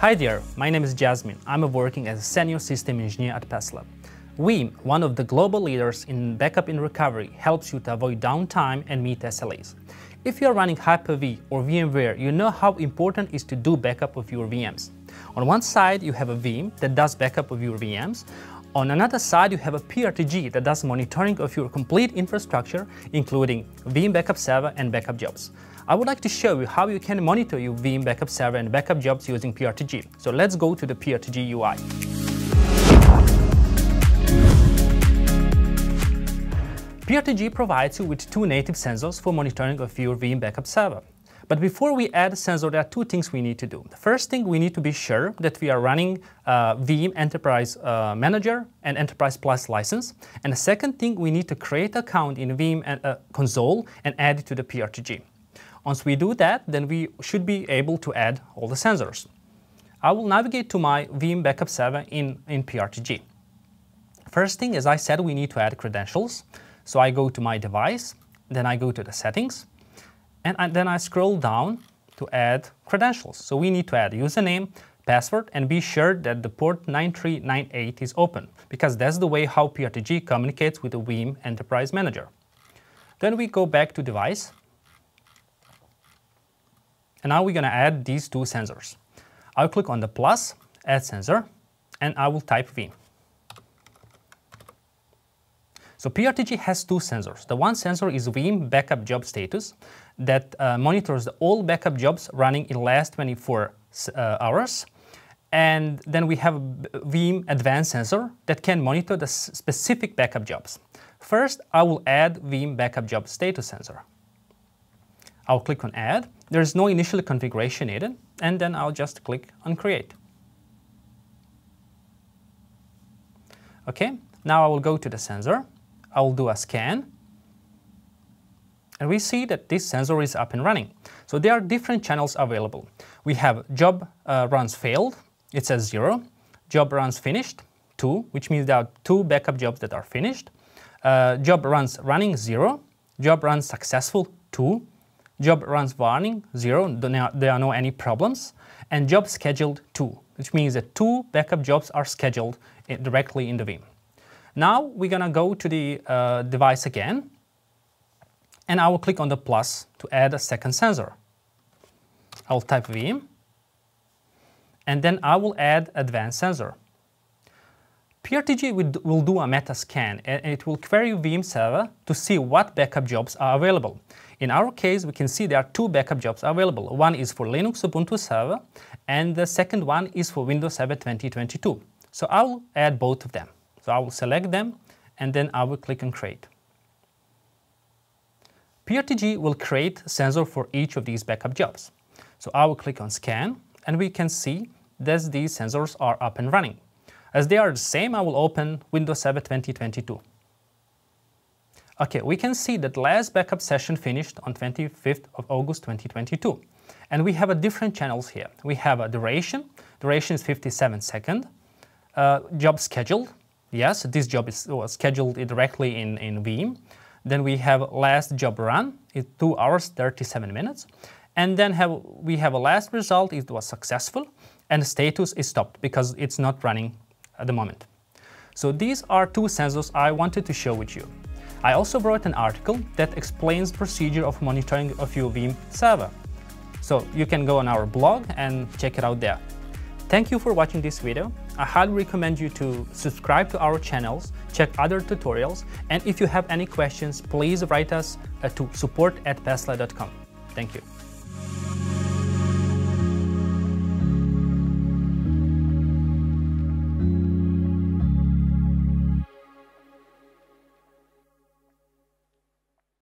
Hi there, my name is Jasmine. I'm working as a Senior System Engineer at Paessler. Veeam, one of the global leaders in backup and recovery, helps you to avoid downtime and meet SLAs. If you are running Hyper-V or VMware, you know how important it is to do backup of your VMs. On one side, you have a Veeam that does backup of your VMs. On another side, you have a PRTG that does monitoring of your complete infrastructure, including Veeam Backup Server and backup jobs. I would like to show you how you can monitor your Veeam Backup Server and backup jobs using PRTG. So let's go to the PRTG UI. PRTG provides you with two native sensors for monitoring of your Veeam Backup Server. But before we add a sensor, there are two things we need to do. The first thing, we need to be sure that we are running Veeam Enterprise Manager and Enterprise Plus license. And the second thing, we need to create an account in Veeam console and add it to the PRTG. Once we do that, then we should be able to add all the sensors. I will navigate to my Veeam Backup Server in PRTG. First thing, as I said, we need to add credentials. So I go to my device, then I go to the settings, and then I scroll down to add credentials. So we need to add username, password, and be sure that the port 9398 is open, because that's the way how PRTG communicates with the Veeam Enterprise Manager. Then we go back to device, and now we're going to add these two sensors. I'll click on the plus, add sensor, and I will type Veeam. So PRTG has two sensors. The one sensor is Veeam Backup Job Status that monitors all backup jobs running in the last 24 hours. And then we have Veeam Advanced Sensor that can monitor the specific backup jobs. First, I will add Veeam Backup Job Status Sensor. I'll click on Add. There is no initial configuration needed. And then I'll just click on Create. OK, now I will go to the sensor. I will do a scan, and we see that this sensor is up and running. So there are different channels available. We have job runs failed, it says 0. Job runs finished, 2, which means there are 2 backup jobs that are finished. Job runs running, 0. Job runs successful, 2. Job runs warning, 0. There are no any problems. And job scheduled, 2, which means that 2 backup jobs are scheduled directly in the Veeam. Now we're going to go to the device again, and I will click on the plus to add a second sensor. I'll type Veeam, and then I will add advanced sensor. PRTG will do a meta scan, and it will query Veeam server to see what backup jobs are available. In our case, we can see there are 2 backup jobs available. One is for Linux Ubuntu Server, and the second one is for Windows Server 2022. So I will add both of them. So I will select them, and then I will click on Create. PRTG will create sensor for each of these backup jobs. So I will click on Scan, and we can see that these sensors are up and running. As they are the same, I will open Windows Server 2022. OK, we can see that last backup session finished on 25th of August 2022. And we have different channels here. We have a duration is 57 seconds, job scheduled. Yes, this job was scheduled directly in Veeam. Then we have last job run, it's 2 hours, 37 minutes. And then we have a last result, it was successful, and status is stopped because it's not running at the moment. So these are 2 sensors I wanted to share with you. I also wrote an article that explains procedure of monitoring of your Veeam server. So you can go on our blog and check it out there. Thank you for watching this video. I highly recommend you to subscribe to our channels, check other tutorials, and if you have any questions, please write us to support@paessler.com. Thank you.